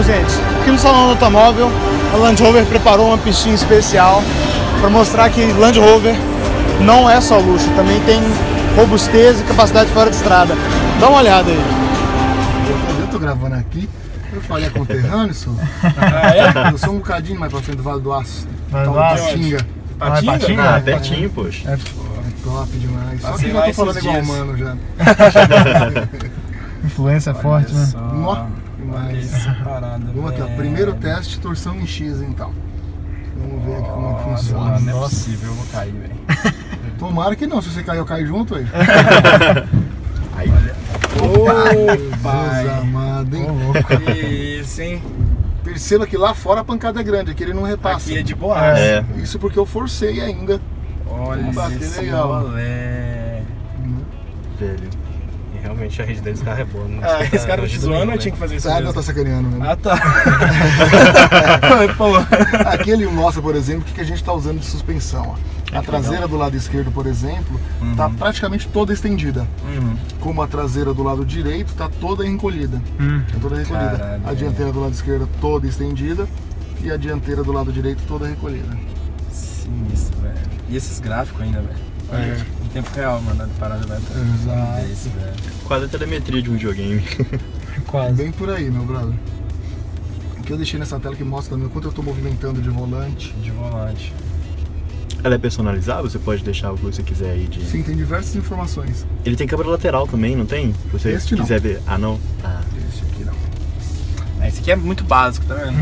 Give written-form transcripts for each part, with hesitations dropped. Então, gente, aqui no Salão do Automóvel, a Land Rover preparou uma pistinha especial para mostrar que Land Rover não é só luxo, também tem robustez e capacidade fora de estrada. Dá uma olhada aí. Eu tô gravando aqui, eu falei com o Terrânio, senhor. Ah, é? Eu sou um bocadinho mais pra frente do Vale do Aço. Patinga. Patinga? Ah, é pertinho, poxa. É, top demais. Só que eu tô falando igual humano já. Influência forte, né? Mas vamos aqui, ó. Primeiro teste, torção em X, então. Vamos ver aqui como é que funciona. Não é possível, eu vou cair, velho. Tomara que não, se você cair, eu caio junto aí. Aí. Opa! Deus amado, hein? Oh, isso, hein? Perceba que lá fora a pancada é grande, aqui ele não repassa. Aqui é de boa. É. Isso porque eu forcei ainda. Olha, que legal. Velho. E realmente a rede deles carro é boa. Ah, esse cara te zoando, eu tinha que fazer isso. Ah, não, tá sacaneando, né? Ah, tá. Aqui ele mostra, por exemplo, o que a gente tá usando de suspensão, ó. A traseira do lado esquerdo, por exemplo, está praticamente toda estendida. Como a traseira do lado direito está toda encolhida. Caralho, a dianteira do lado esquerdo toda estendida e a dianteira do lado direito toda recolhida. Sim, isso, velho. E esses gráficos ainda, velho. É. Em tempo real, mandando parada, vai atrás. Exato. Isso, velho. Quase a telemetria de um videogame. Quase. Bem por aí, meu brother. O que eu deixei nessa tela que mostra também o quanto eu estou movimentando de volante. Ela é personalizável? Você pode deixar o que você quiser aí de... Sim, tem diversas informações. Ele tem câmera lateral também, não tem? Se você este quiser não. Ver... Ah, não? Ah. Esse aqui não. Esse aqui é muito básico, tá vendo?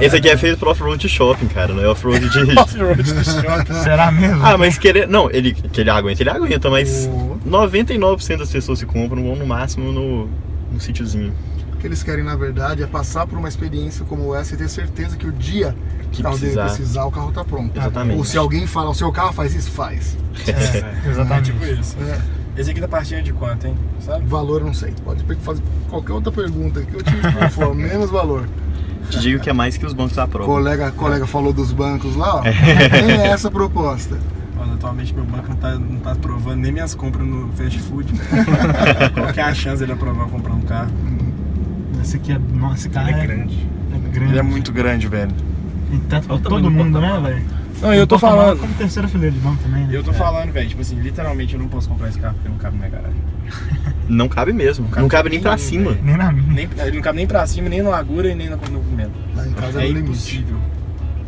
É. Esse aqui é feito pro off-road de shopping, cara. Não é off-road de... off-road de shopping. Será mesmo? Ah, mas querer... Não, ele... que ele aguenta, mas... 99% das pessoas que compram vão no máximo no sítiozinho. O que eles querem, na verdade, é passar por uma experiência como essa e ter certeza que o dia... que o carro deve precisar, o carro tá pronto. Exatamente. Ou se alguém fala, o seu carro faz isso, faz. É, exatamente. Tipo isso. É. Esse aqui tá partindo de quanto, hein? Sabe? Valor eu não sei. Pode fazer qualquer outra pergunta que eu te for menos valor. Te digo que é mais que os bancos aprovam. Colega falou dos bancos lá, ó. Tem essa proposta. Mas atualmente meu banco não tá aprovando nem minhas compras no fast food. Qual que é a chance dele aprovar comprar um carro? Esse aqui é... Nossa, esse carro é grande. É grande. Ele é muito grande, velho. Todo mundo, né, velho? Não, eu tô falando. Como terceira fileira de banco também, né? Eu tô falando, velho, tipo assim, literalmente eu não posso comprar esse carro porque não cabe na minha garagem. Não cabe mesmo, não cabe nem pra cima. Nem na minha. Ele não cabe nem pra cima, nem na largura e nem no comprimento. Lá em casa é impossível.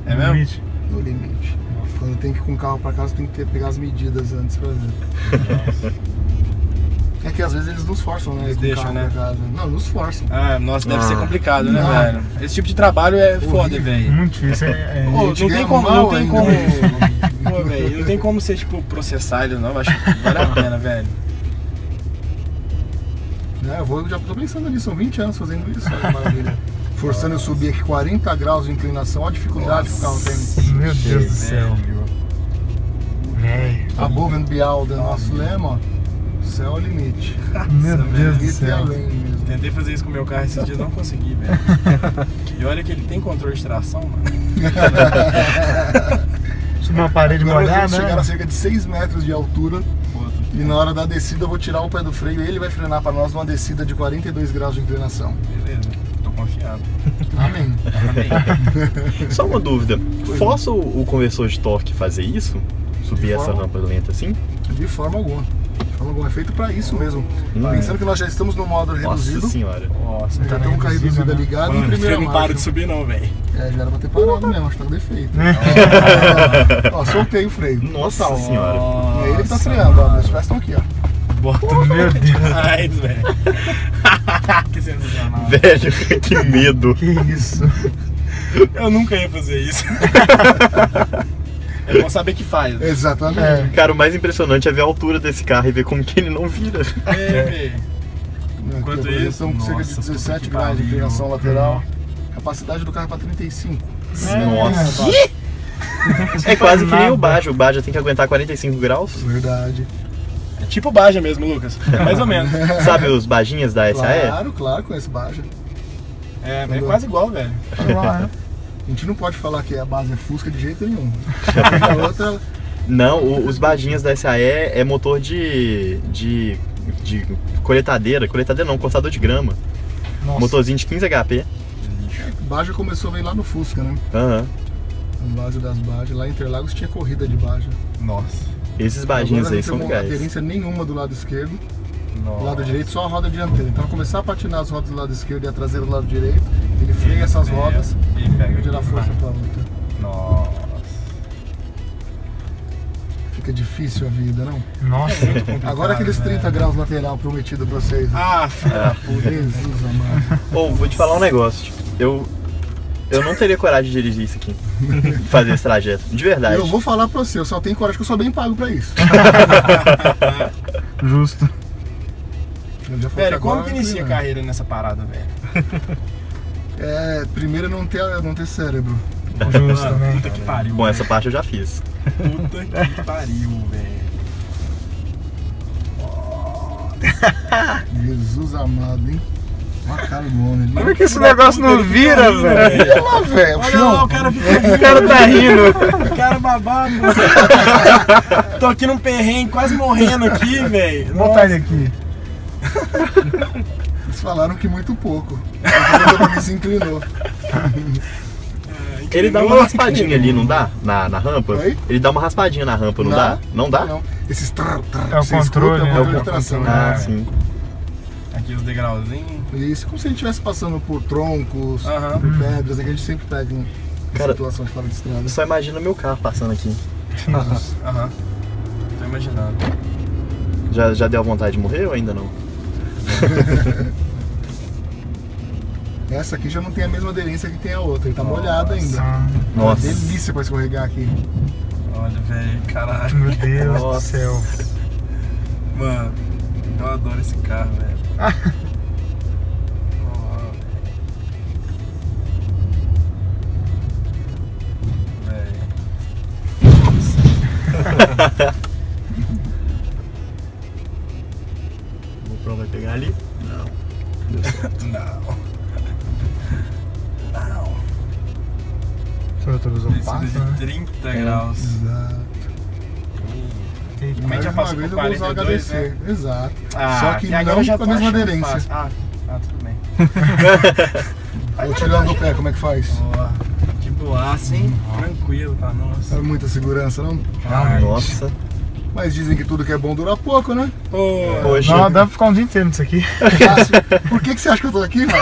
É mesmo? No limite. Quando tem que ir com o carro pra casa, tem que pegar as medidas antes pra ver. É que às vezes eles nos forçam, né? Eles deixam, né? Não, nos forçam. Ah, nossa, deve ser complicado, né, velho? Esse tipo de trabalho é foda, velho. Muito difícil. Não tem como, não tem como. Pô, velho, não tem como você, tipo, processar ele, não. Acho que vale a pena, velho. É, eu já tô pensando nisso, são 20 anos fazendo isso, olha que maravilha. Forçando eu subir aqui 40 graus de inclinação, olha a dificuldade que o carro tem. Meu Deus do céu. Above and beyond, nosso lema, ó. Céu é o limite. Meu Deus do céu. Tentei fazer isso com o meu carro esses dias, não consegui, velho. E olha que ele tem controle de tração, mano. Subiu uma parede molhada, né? Chegaram a cerca de 6 metros de altura. E na hora da descida eu vou tirar o pé do freio e ele vai frenar para nós numa descida de 42 graus de inclinação. Beleza, tô confiado. Amém. Amém. Só uma dúvida. Posso o conversor de torque fazer isso? Subir essa rampa lenta assim? De forma alguma. É feito para isso mesmo. Pensando que nós já estamos no modo reduzido. Nossa senhora. Nossa, já tem um carro reduzido ligado em primeira marcha. Não para de subir não, velho. É, já era pra ter parado mesmo, acho que tá com defeito. Ó, soltei o freio. Nossa senhora. E aí ele tá freando, ó. Meus pés estão aqui, ó. Bota o meu Deus, velho. Que sensacional. Velho, que medo. Que isso. Eu nunca ia fazer isso. É bom saber que faz. Exatamente. É. Cara, o mais impressionante é ver a altura desse carro e ver como que ele não vira. Enquanto isso, são cerca de 17 graus de inclinação lateral. Capacidade do carro é para 35. Nossa! É quase que nem o Baja. O Baja tem que aguentar 45 graus. Verdade. É tipo o Baja mesmo, Lucas. É mais ou menos. Sabe os Bajinhas da SAE? Claro, conheço o Baja. É quase igual, velho. A gente não pode falar que a base é Fusca de jeito nenhum. Outra... Não, os Bajinhas da SAE é motor de coletadeira não, cortador de grama. Nossa. Motorzinho de 15 HP. Baja começou a vir lá no Fusca, né? Aham. Uhum. O Baja das Bajas. Lá em Interlagos tinha corrida de Baja. Nossa. Esses Bajinhos aí são legais. Não tem aderência nenhuma do lado esquerdo. Nossa. Do lado direito só a roda dianteira. Então começar a patinar as rodas do lado esquerdo e a traseira do lado direito, ele freia essas rodas e pega gerar força pra outra. Nossa. Fica difícil a vida, não? Nossa, é muito complicado. Agora aqueles 30 graus lateral prometido pra vocês. Ah, filha, por Jesus amado. Ou, vou te falar um negócio. Eu não teria coragem de dirigir isso aqui, fazer esse trajeto, de verdade. Eu vou falar pra você, eu só tenho coragem que eu sou bem pago pra isso. Justo. Velho, como que inicia a carreira nessa parada, velho? É, primeiro não ter cérebro. Justo, né? Puta que pariu. Bom, essa parte eu já fiz. Puta que pariu, velho. Jesus amado, hein? Uma cara do homem ali. Como é que esse negócio não vira, velho? Olha lá, velho. Olha lá, o cara ficou. O cara tá rindo. O cara babado. Tô aqui num perrengue, quase morrendo aqui, velho. Vou botar ele aqui. Eles falaram que muito pouco. Ele se inclinou. Ele dá uma raspadinha ali, não dá? Na rampa? Oi? Ele dá uma raspadinha na rampa, não dá? Não dá? Não. Esses é o controle, né? É o tração. Ah, sim. Aqui os degrauzinhos. Isso, como se a gente estivesse passando por troncos, por pedras, é que a gente sempre pega em situação de fora de estrada. Só imagina o meu carro passando aqui. Aham. Tô imaginando. Já deu vontade de morrer ou ainda não? Essa aqui já não tem a mesma aderência que tem a outra, ele tá molhado ainda. Nossa. É uma delícia pra escorregar aqui. Olha, velho, caralho. Meu Deus do céu. Mano, eu adoro esse carro, velho. Velho. Vai pegar ali? Não. Não. Você autorizou o passo, né? 30 graus. Exato. Mais uma vez eu vou usar o HDC. Né? Exato. Só que agora não já com a mesma aderência. Tudo bem. Vou tirando o pé, como é que faz? Boa. De boaça, hein? Tranquilo pra nós. É muita segurança, não? Nossa. Mas dizem que tudo que é bom dura pouco, né? Poxa. Não, dá pra ficar um dia inteiro nisso aqui. Por que você acha que eu tô aqui, mano?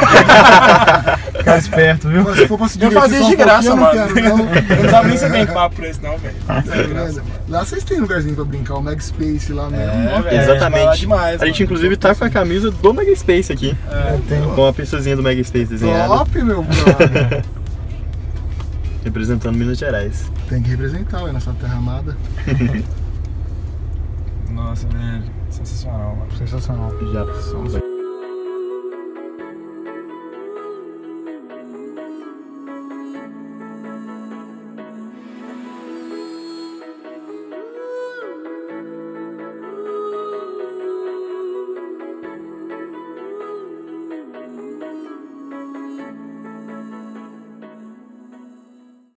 Ficar esperto, viu? Mas se for pra se divertir, eu fazia de graça, mano. Eu não sabia nem se tem papo pra isso, não, velho. Lá vocês têm lugarzinho pra brincar, o Magspace lá mesmo. Exatamente. Demais, a gente, inclusive, tá com a camisa do Magspace aqui. Com a pessoazinha do Magspace desenhada. Top, meu brother. Representando Minas Gerais. Tem que representar, é nossa terra amada. Nossa, velho, sensacional, mano. Sensacional. Já.